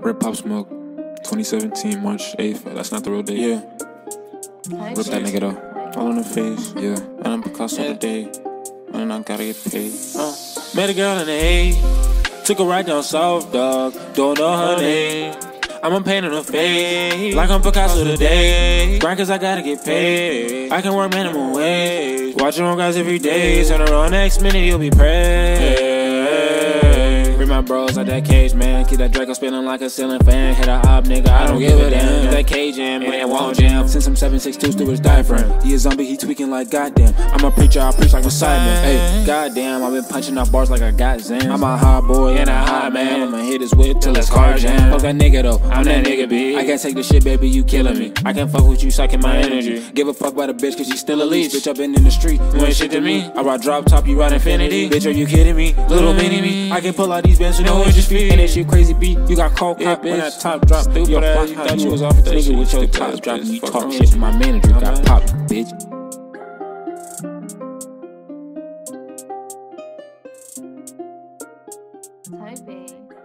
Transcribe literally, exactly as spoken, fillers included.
Rip Pop Smoke, twenty seventeen, March eighth. That's not the real date. Yeah. Rip that nigga though. All in the face. Yeah. And I'm Picasso yeah. today. And I gotta get paid. Uh. Met a girl in the A. Took a ride down south, dog. Don't know her name. I'm a pain in the face. Like I'm Picasso today. Grind cause I gotta get paid. I can work minimum wage. Watch your own guys every day. Turn around next minute, you'll be praised. Yeah. My bros out that cage, man. Keep that Draco spinning like a ceiling fan. Hit a op, nigga, I don't give a damn. That cage in, man, it won't jam. Since I'm seven six two, Stewart's diaphragm. He a zombie, he tweaking like goddamn. I'm a preacher, I preach like a Simon. Hey, goddamn, I've been punching up bars like I got Zan. I'm a hot boy and a hot man. I'ma hit his whip till it's car jam. Fuck that nigga though, I'm that nigga B. I can't take this shit, baby, you killing me. I can't fuck with you, sucking my energy. Give a fuck about a bitch, cause she's still a leash. Bitch, I been in the street, you ain't shit to me. I ride drop top, you ride infinity. Bitch, are you kidding me? Little mini me, I can pull out these. You know it's just feet. And that shit crazy beat. You got cold cop yeah, when that top drop. Stupid yo, ass, you thought you was off that shit with your top drop. You talk shit to my manager, okay. Got popped, bitch. Hi, babe.